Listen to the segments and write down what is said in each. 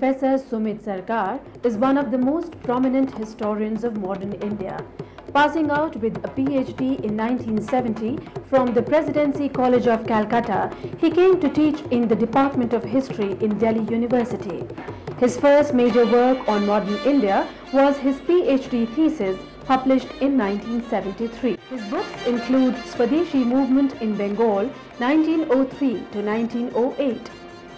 Professor Sumit Sarkar is one of the most prominent historians of modern India, passing out with a PhD in 1970 from the Presidency College of Calcutta. He came to teach in the Department of History in Delhi University. His first major work on modern India was his PhD thesis, published in 1973. His books include Swadeshi Movement in Bengal 1903 to 1908,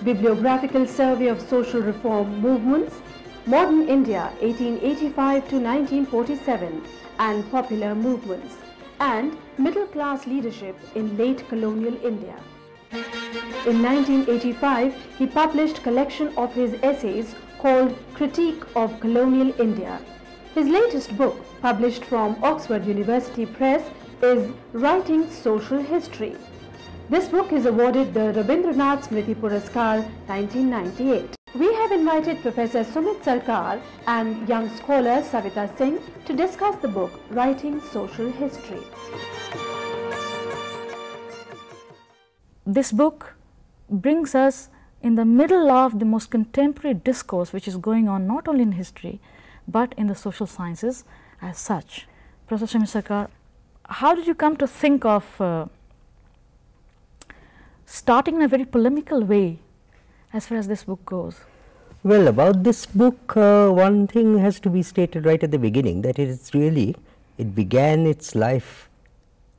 Bibliographical Survey of Social Reform Movements, Modern India 1885 to 1947, and Popular Movements and Middle Class Leadership in Late Colonial India. In 1985, he published a collection of his essays called Critique of Colonial India. His latest book, published from Oxford University Press, is Writing Social History. This book is awarded the Rabindranath Smriti Puraskar 1998. We have invited Professor Sumit Sarkar and young scholar Savita Singh to discuss the book Writing Social History. This book brings us in the middle of the most contemporary discourse which is going on not only in history but in the social sciences as such. Professor Sumit Sarkar, how did you come to think of starting in a very polemical way as far as this book goes? Well, about this book, one thing has to be stated right at the beginning, that it began its life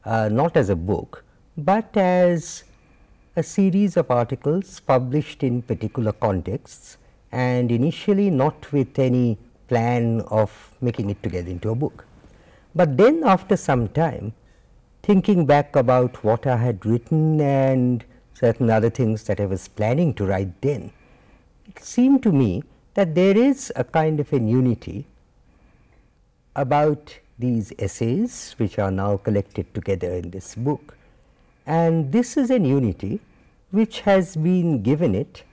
not as a book, but as a series of articles published in particular contexts, and initially not with any plan of making it together into a book. But then after some time, thinking back about what I had written and certain other things that I was planning to write then, it seemed to me that there is a kind of an unity about these essays which are now collected together in this book. And this is an unity which has been given it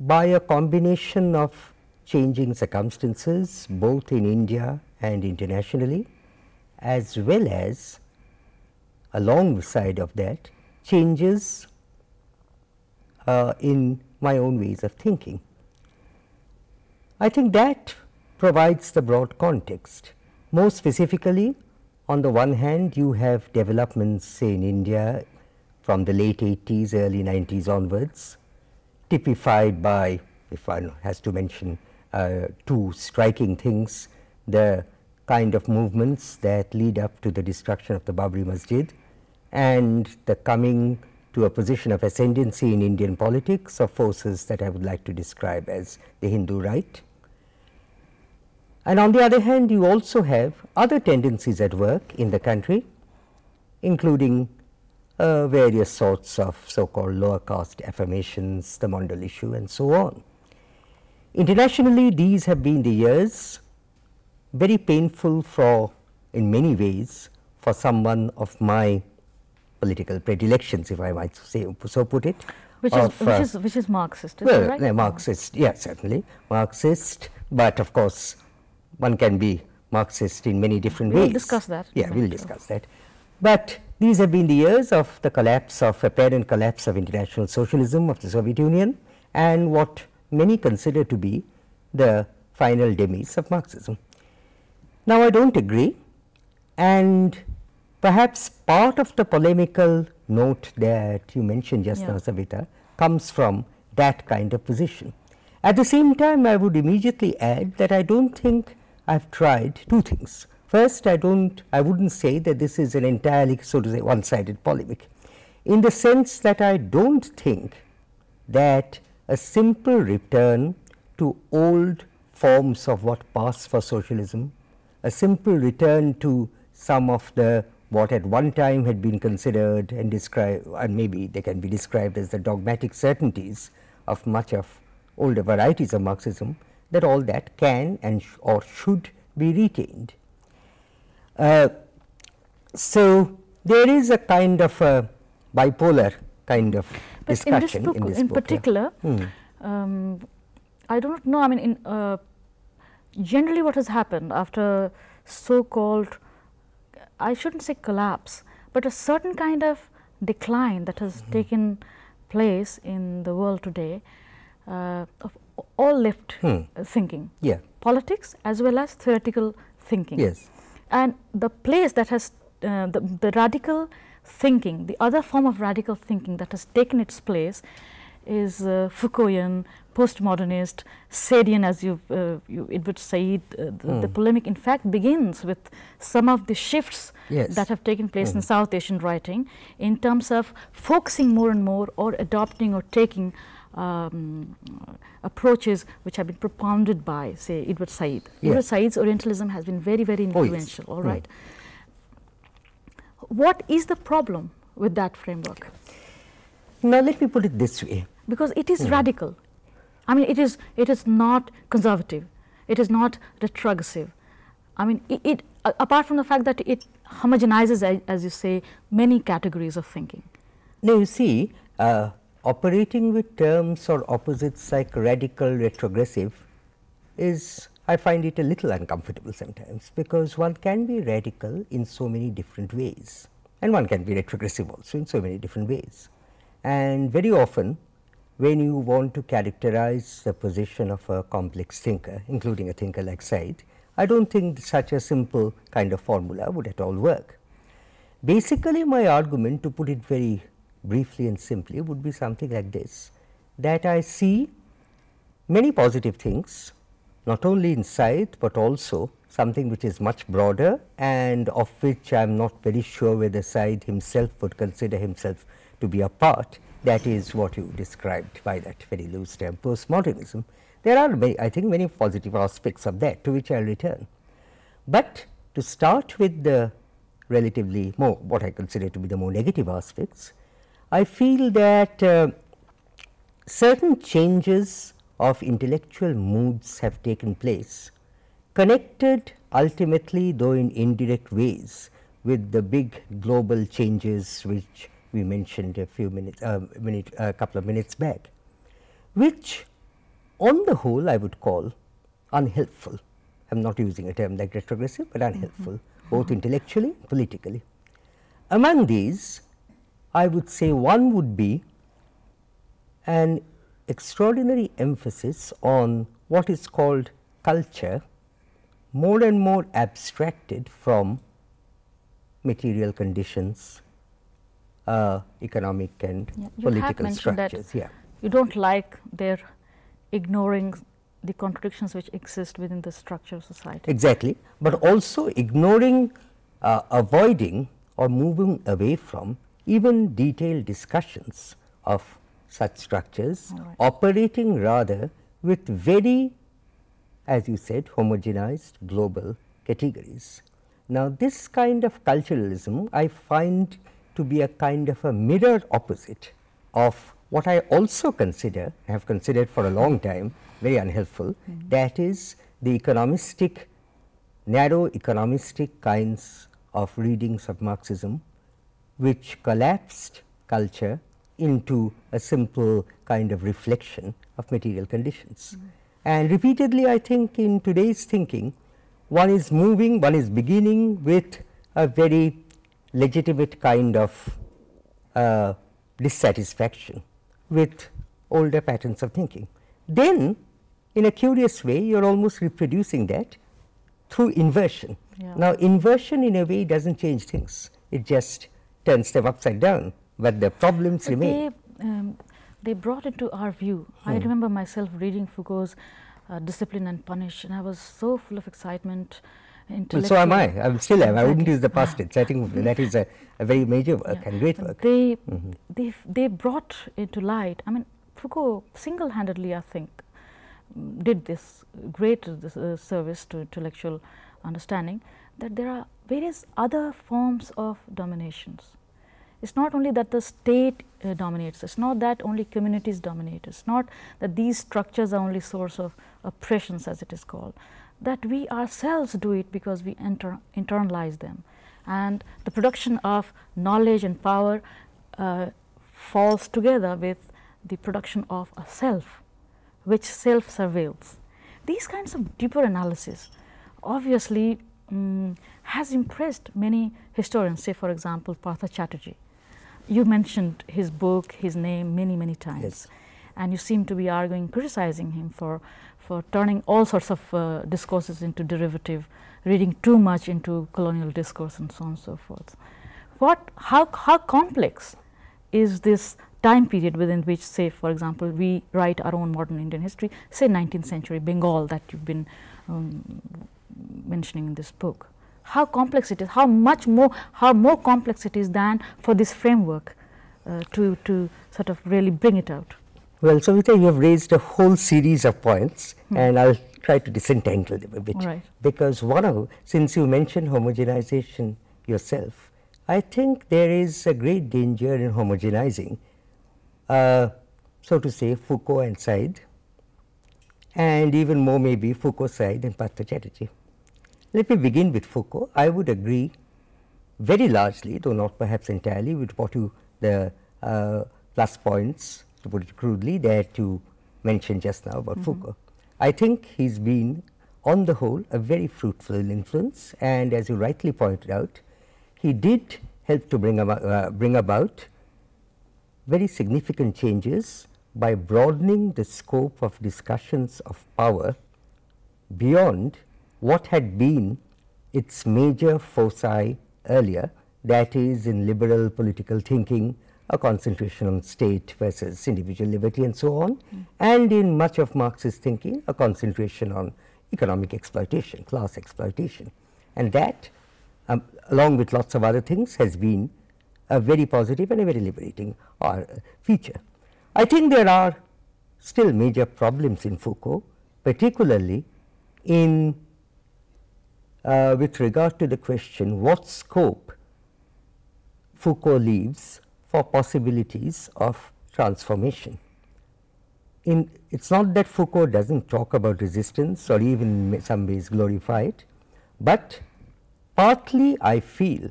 by a combination of changing circumstances both in India and internationally, as well as, alongside of that, changes in my own ways of thinking. I think that provides the broad context. More specifically, on the one hand, you have developments, say, in India from the late 80s, early 90s onwards, typified by, if one has to mention two striking things, the kind of movements that lead up to the destruction of the Babri Masjid and the coming to a position of ascendancy in Indian politics of forces that I would like to describe as the Hindu right. And on the other hand, you also have other tendencies at work in the country, including various sorts of so-called lower caste affirmations, the Mandal issue and so on. Internationally, these have been the years very painful for, in many ways, for someone of my political predilections, if I might say so put it, which is Marxist. Is well, right? No, Marxist, yes, certainly Marxist, but of course, one can be Marxist in many different ways. We'll discuss that. Yeah, we'll discuss that. But these have been the years of the collapse of apparent collapse of international socialism of the Soviet Union, and what many consider to be the final demise of Marxism. Now, I don't agree, and perhaps part of the polemical note that you mentioned just now, Savita, comes from that kind of position. At the same time, I would immediately add that I don't think I've tried two things. First, I wouldn't say that this is an entirely, so to say, one-sided polemic, in the sense that I don't think that a simple return to old forms of what passed for socialism, a simple return to some of the what at one time had been considered and described, and maybe they can be described as the dogmatic certainties of much of older varieties of Marxism, that all that can and or should be retained. So there is a kind of a bipolar kind of discussion in this book. I do not know, I mean, generally what has happened after so-called, I shouldn't say collapse, but a certain kind of decline that has taken place in the world today of all left thinking, politics as well as theoretical thinking. Yes. And the place that has the radical thinking, the other form of radical thinking that has taken its place is Foucaultian, postmodernist, Saidian, as you Edward Said. The polemic in fact begins with some of the shifts that have taken place in South Asian writing in terms of focusing more and more or adopting or taking approaches which have been propounded by, say, Edward Said. Edward Said's Orientalism has been very, very influential. All right. What is the problem with that framework? Now, let me put it this way. Because it is radical. I mean, it is not conservative. It is not retrogressive. I mean, it apart from the fact that it homogenizes, as you say, many categories of thinking. Now, you see, operating with terms or opposites like radical, retrogressive is, I find it a little uncomfortable sometimes, because one can be radical in so many different ways and one can be retrogressive also in so many different ways. And very often when you want to characterize the position of a complex thinker, including a thinker like Said, I don't think such a simple kind of formula would at all work. Basically, my argument, to put it very briefly and simply, would be something like this, that I see many positive things, not only in Said but also something which is much broader and of which I am not very sure whether Said himself would consider himself to be a part. That is what you described by that very loose term, postmodernism. There are many, I think, many positive aspects of that, to which I will return. But to start with the relatively more, what I consider to be the more negative aspects, I feel that certain changes of intellectual moods have taken place, connected ultimately, though in indirect ways, with the big global changes which we mentioned a few minutes, a couple of minutes back, which on the whole I would call unhelpful. I am not using a term like retrogressive, but unhelpful, both intellectually and politically. Among these, I would say one would be an extraordinary emphasis on what is called culture, more and more abstracted from material conditions, economic and political structures. That you don't like their ignoring the contradictions which exist within the structure of society. Exactly, but also ignoring, avoiding or moving away from even detailed discussions of such structures, operating rather with very, as you said, homogenized global categories. Now, this kind of culturalism I find to be a kind of a mirror opposite of what I also consider, have considered for a long time, very unhelpful, that is the economistic, narrow economistic kinds of readings of Marxism, which collapsed culture into a simple kind of reflection of material conditions. And repeatedly, I think in today's thinking, one is moving, one is beginning with a very legitimate kind of dissatisfaction with older patterns of thinking. Then, in a curious way, you are almost reproducing that through inversion. Now, inversion in a way does not change things, it just turns them upside down, but the problems remain. They brought it to our view. I remember myself reading Foucault's Discipline and Punish, and I was so full of excitement. Well, so am I. I still am. Exactly. I wouldn't use the past tense. I think that is a very major work and great work. They, they brought into light. I mean, Foucault single-handedly, I think, did this great service to intellectual understanding that there are various other forms of dominations. It's not only that the state dominates. It's not that only communities dominate. It's not that these structures are only source of oppressions, as it is called. That we ourselves do it because we internalize them, and the production of knowledge and power falls together with the production of a self, which self surveils. These kinds of deeper analysis obviously has impressed many historians, say for example Partha Chatterjee. You mentioned his book, his name many times. and you seem to be arguing, criticizing him for turning all sorts of discourses into derivative, reading too much into colonial discourse and so on and so forth. How complex is this time period within which, say, for example, we write our own modern Indian history, say 19th century Bengal that you've been mentioning in this book? How complex it is, how more complex it is than for this framework to sort of really bring it out? Well, Savita, you have raised a whole series of points, and I will try to disentangle them a bit. Right. Because since you mentioned homogenization yourself, I think there is a great danger in homogenizing, so to say, Foucault and Said, and even more maybe Foucault, Said and Partha Chatterjee. Let me begin with Foucault. I would agree very largely, though not perhaps entirely, with what you, the last points, to put it crudely, that you mentioned just now about Foucault. I think he's been, on the whole, a very fruitful influence, and as you rightly pointed out, he did help to bring about very significant changes by broadening the scope of discussions of power beyond what had been its major foci earlier, that is, in liberal political thinking, a concentration on state versus individual liberty and so on, and in much of Marxist thinking, a concentration on economic exploitation, class exploitation, and that, along with lots of other things, has been a very positive and a very liberating feature. I think there are still major problems in Foucault, particularly in with regard to the question what scope Foucault leaves for possibilities of transformation. It's not that Foucault doesn't talk about resistance or even in some ways glorify it, but partly, I feel,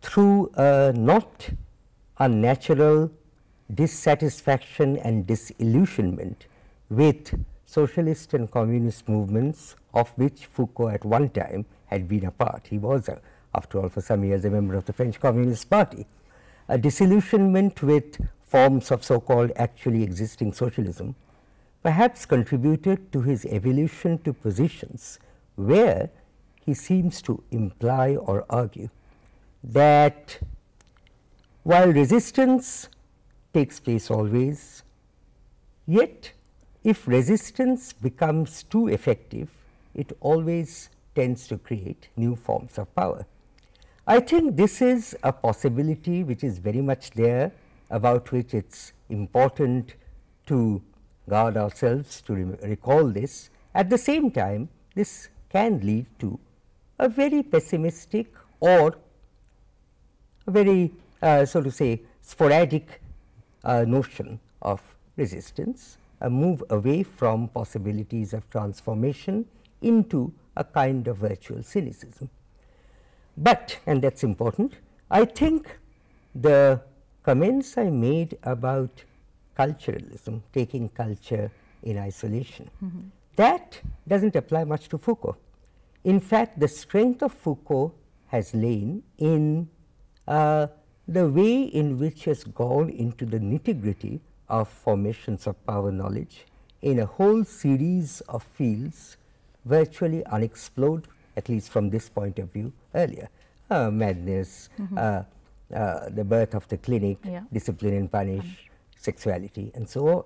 through a not unnatural dissatisfaction and disillusionment with socialist and communist movements of which Foucault at one time had been a part. He was, after all, for some years a member of the French Communist Party. A disillusionment with forms of so-called actually existing socialism perhaps contributed to his evolution to positions where he seems to imply or argue that while resistance takes place always, yet if resistance becomes too effective, it always tends to create new forms of power. I think this is a possibility which is very much there, about which it's important to guard ourselves to recall this. At the same time, this can lead to a very pessimistic or a very, so to say, sporadic notion of resistance, a move away from possibilities of transformation into a kind of virtual cynicism. But, and that's important, I think the comments I made about culturalism, taking culture in isolation, that doesn't apply much to Foucault. In fact, the strength of Foucault has lain in the way in which he has gone into the nitty-gritty of formations of power knowledge in a whole series of fields virtually unexplored, at least from this point of view, earlier. Madness, the birth of the clinic, Discipline and Punish, sexuality and so on.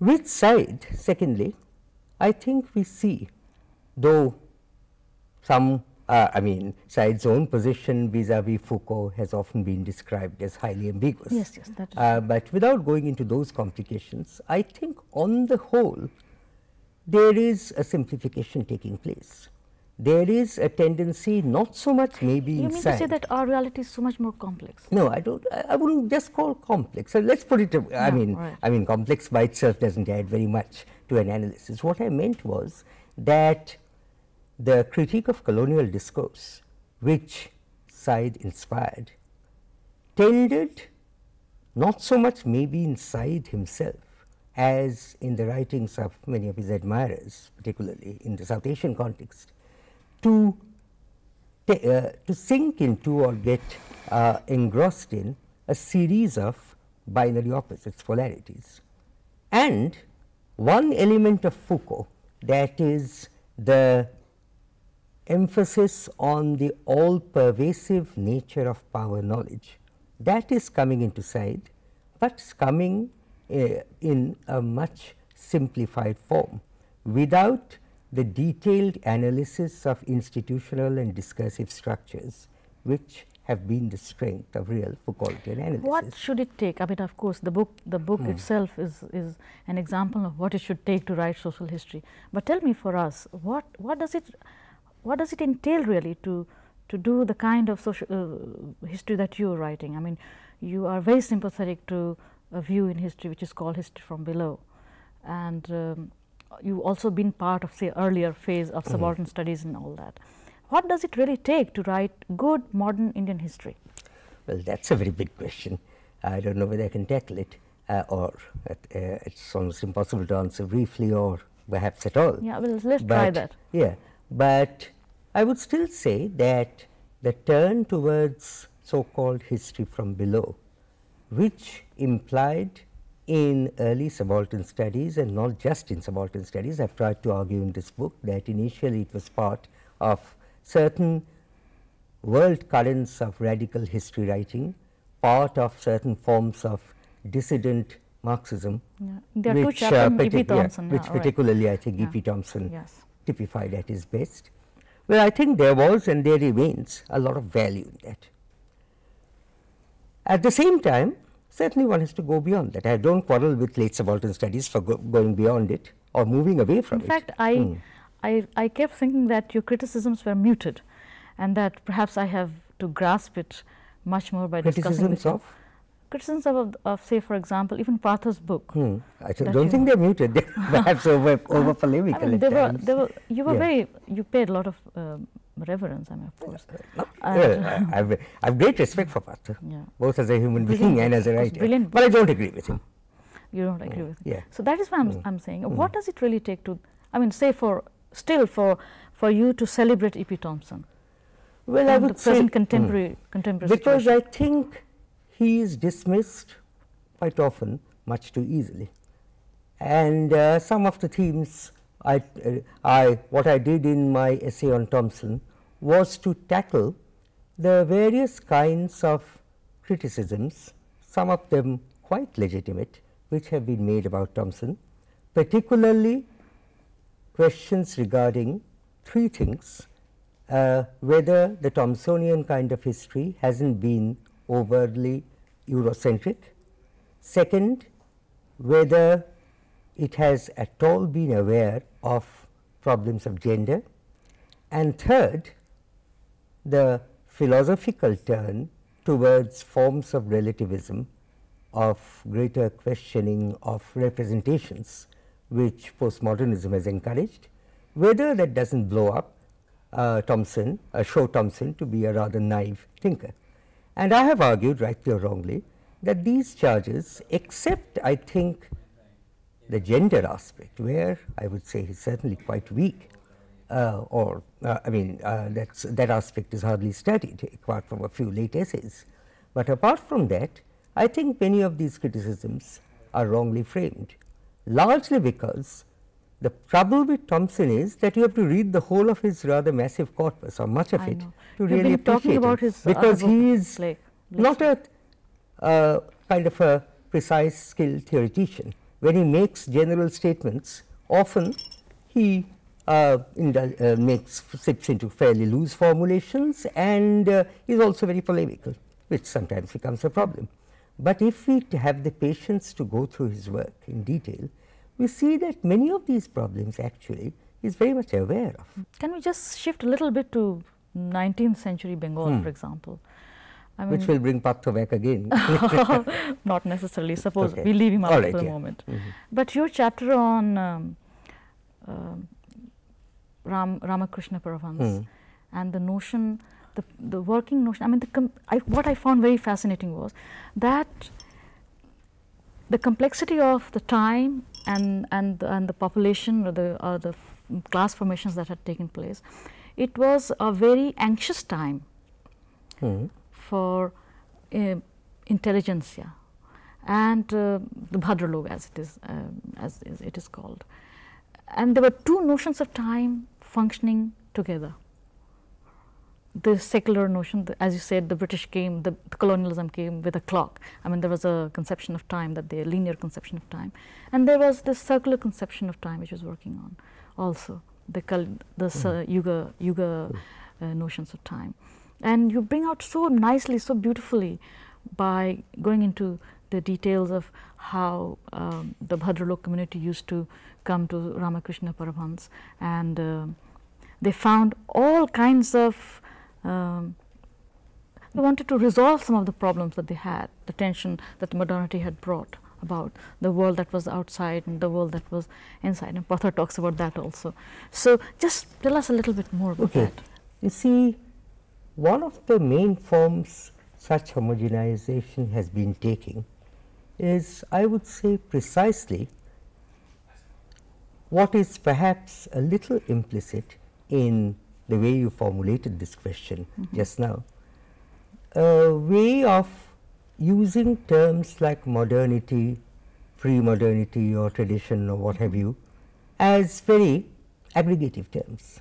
With Said, secondly, I think we see, though some, I mean, Said's own position vis-a-vis Foucault has often been described as highly ambiguous. Yes, yes, that is true. But without going into those complications, I think on the whole, there is a simplification taking place. There is a tendency, not so much maybe inside. You mean to say that our reality is so much more complex? No, I don't. I wouldn't just call complex. So let's put it. I mean, complex by itself doesn't add very much to an analysis. What I meant was that the critique of colonial discourse, which Said inspired, tended not so much maybe inside himself, as in the writings of many of his admirers, particularly in the South Asian context, to sink into or get engrossed in a series of binary opposites, polarities. And one element of Foucault, that is the emphasis on the all-pervasive nature of power knowledge, that is coming into sight, but it's coming in a much simplified form, without the detailed analysis of institutional and discursive structures, which have been the strength of real Foucaultian analysis. What should it take? I mean, of course, the book itself is an example of what it should take to write social history. But tell me, for us, what does it entail really to do the kind of social history that you are writing? I mean, you are very sympathetic to a view in history which is called history from below, and you've also been part of, say, earlier phase of subaltern studies and all that. What does it really take to write good modern Indian history? Well, that's a very big question. I don't know whether I can tackle it, it's almost impossible to answer briefly or perhaps at all. Yeah, well, let's try that. Yeah, but I would still say that the turn towards so-called history from below, which implied in early subaltern studies, and not just in subaltern studies, I've tried to argue in this book that initially it was part of certain world currents of radical history writing, part of certain forms of dissident Marxism, which particularly I think E. P. Thompson typified at his best. Well, I think there was and there remains a lot of value in that. At the same time, certainly one has to go beyond that. I don't quarrel with late subaltern studies for going beyond it or moving away from it. In fact, I kept thinking that your criticisms were muted, and that perhaps I have to grasp it much more by discussing it. Criticisms of, say, for example, even Partha's book. I don't think they're muted. They're perhaps over polemical. I mean, you paid a lot of reverence, I mean, of course. I have great respect for Partha, both as a human being and as a writer. Brilliant. But I don't agree with him. You don't agree with him. Yeah. So that is why I'm saying, what does it really take to, I mean, say, for you to celebrate E. P. Thompson? Well, I would say contemporary because situation. I think he is dismissed quite often, much too easily, and some of the themes what I did in my essay on Thompson was to tackle the various kinds of criticisms, some of them quite legitimate, which have been made about Thompson, particularly questions regarding three things: whether the Thompsonian kind of history hasn't been overtly Eurocentric, second, whether it has at all been aware of problems of gender, and third, the philosophical turn towards forms of relativism, of greater questioning of representations, which postmodernism has encouraged, whether that doesn't blow up show Thompson to be a rather naive thinker. And I have argued, rightly or wrongly, that these charges, except I think the gender aspect, where I would say he's certainly quite weak, that aspect is hardly studied, apart from a few late essays. But apart from that, I think many of these criticisms are wrongly framed, largely because the trouble with Thompson is that you have to read the whole of his rather massive corpus, or much of it, to really appreciate him, because he is not a kind of a precise, skilled theoretician. When he makes general statements, often he slips into fairly loose formulations, and is also very polemical, which sometimes becomes a problem. But if we have the patience to go through his work in detail, we see that many of these problems actually is very much aware of. Can we just shift a little bit to 19th century Bengal, for example? I mean, which will bring Partha back again. Not necessarily. Suppose we leave him out for a moment. But your chapter on Ramakrishna Paramahamsa and the notion, the working notion, I mean, what I found very fascinating was that the complexity of the time and the population or the class formations that had taken place, it was a very anxious time for intelligentsia, and the Bhadralok, as it is called. And there were two notions of time functioning together. The secular notion, as you said, the British came, the colonialism came with a clock. I mean, there was a conception of time, that the linear conception of time, and there was this circular conception of time which was working on also the yuga notions of time. And you bring out so nicely, so beautifully, by going into the details of how the Bhadralok community used to come to Ramakrishna Paramahamsa, and they found all kinds of. They wanted to resolve some of the problems that they had, the tension that modernity had brought about, the world that was outside and the world that was inside, and Partha talks about that also. So just tell us a little bit more about that. You see, one of the main forms such homogenization has been taking is, I would say, precisely what is perhaps a little implicit in the way you formulated this question just now, a way of using terms like modernity, pre-modernity or tradition or what have you as very aggregative terms.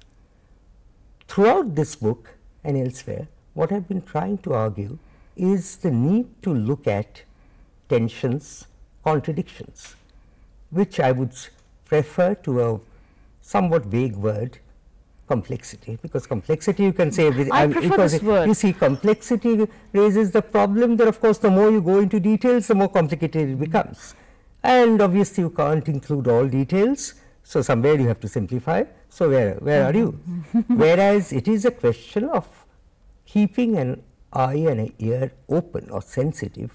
Throughout this book and elsewhere, what I have been trying to argue is the need to look at tensions, contradictions, which I would prefer to a somewhat vague word, complexity, because complexity you can say everything. I prefer this word. You see, complexity raises the problem that, of course, the more you go into details, the more complicated it becomes, and obviously you can't include all details, so somewhere you have to simplify. So where are you? Whereas it is a question of keeping an eye and an ear open or sensitive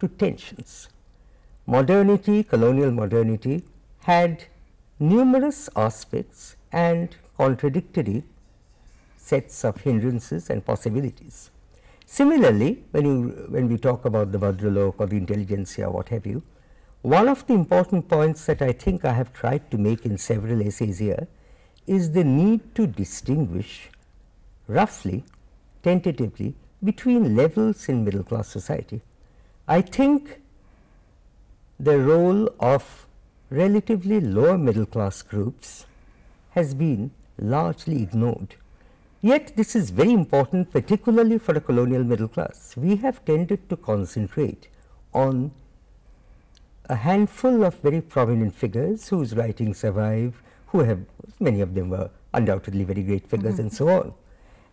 to tensions. Modernity, colonial modernity, had numerous aspects and contradictory sets of hindrances and possibilities. Similarly, when we talk about the Bhadralok or the intelligentsia, what have you, one of the important points that I think I have tried to make in several essays here is the need to distinguish roughly, tentatively, between levels in middle class society. I think the role of relatively lower middle class groups has been largely ignored. Yet this is very important, particularly for the colonial middle class. We have tended to concentrate on a handful of very prominent figures whose writings survive, who have, many of them were undoubtedly very great figures and so on.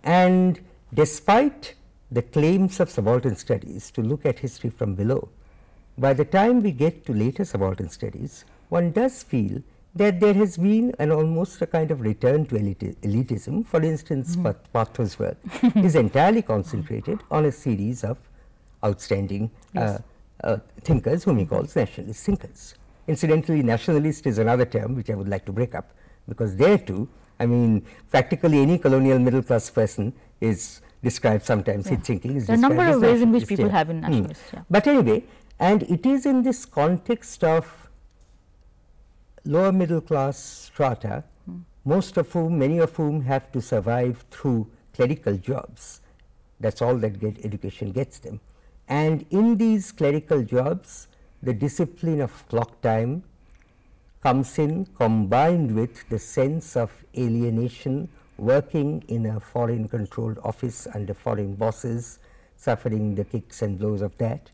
And despite the claims of subaltern studies to look at history from below, by the time we get to later subaltern studies, one does feel that there has been an almost a kind of return to elitism. For instance, Partha's work is entirely concentrated on a series of outstanding thinkers whom he calls nationalist thinkers. Incidentally, nationalist is another term which I would like to break up, because there too, I mean, practically any colonial middle class person is described sometimes his thinking is described as nationalist. There are a number of ways in which people have been nationalist. But anyway, and it is in this context of lower middle class strata, most of whom, many of whom have to survive through clerical jobs. That's all that education gets them. And in these clerical jobs, the discipline of clock time comes in, combined with the sense of alienation, working in a foreign controlled office under foreign bosses, suffering the kicks and blows of that.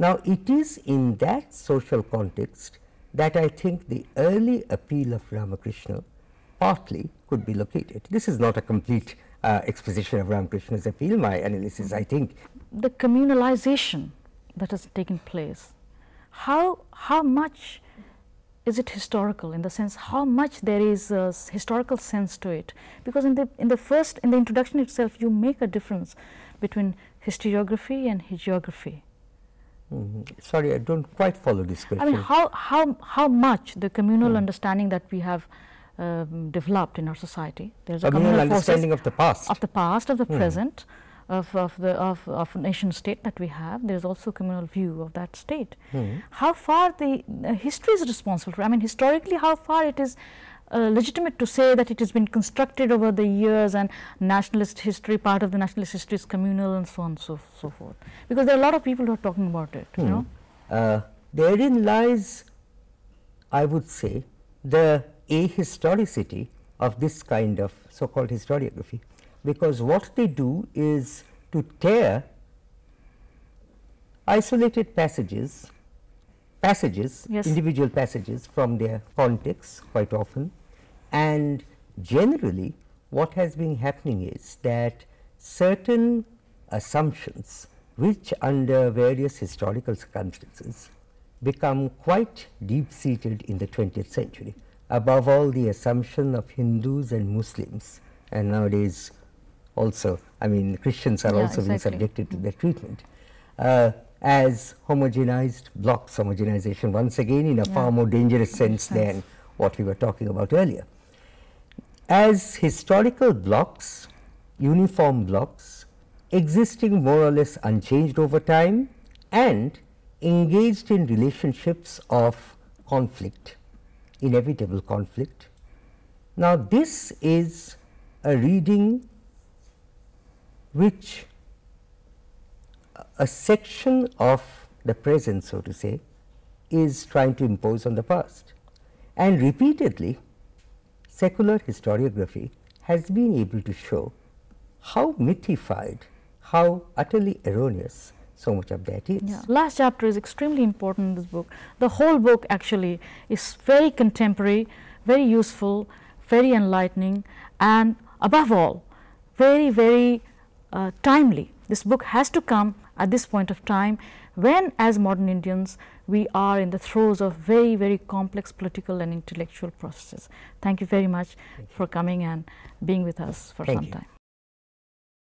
Now, it is in that social context that I think the early appeal of Ramakrishna partly could be located. This is not a complete exposition of Ramakrishna's appeal, my analysis, I think. The communalization that has taken place, how much is it historical, in the sense how much there is a historical sense to it? Because in the introduction itself, you make a difference between historiography and hagiography. Sorry, I don't quite follow this question. I mean, how much the communal understanding that we have developed in our society. There's a communal understanding of the past, of the present, of nation state that we have. There's also a communal view of that state. How far the history is responsible for? I mean, historically, how far it is legitimate to say that it has been constructed over the years, and nationalist history, part of the nationalist history is communal and so on and so forth, because there are a lot of people who are talking about it, you know. Therein lies, I would say, the ahistoricity of this kind of so called historiography, because what they do is to tear isolated passages, yes, individual passages from their context quite often, and generally what has been happening is that certain assumptions which under various historical circumstances become quite deep seated in the 20th century, above all the assumption of Hindus and Muslims, and nowadays also, I mean, Christians are also being subjected to their treatment as homogenized blocks, homogenization once again in a far more dangerous sense than what we were talking about earlier. As historical blocks, uniform blocks, existing more or less unchanged over time and engaged in relationships of conflict, inevitable conflict. Now, this is a reading which a section of the present, so to say, is trying to impose on the past, and repeatedly secular historiography has been able to show how mythified, how utterly erroneous so much of that is. Yeah. Last chapter is extremely important in this book. The whole book actually is very contemporary, very useful, very enlightening, and above all, very, very timely. This book has to come at this point of time when, as modern Indians, we are in the throes of very, very complex political and intellectual processes. Thank you very much for coming and being with us for some time.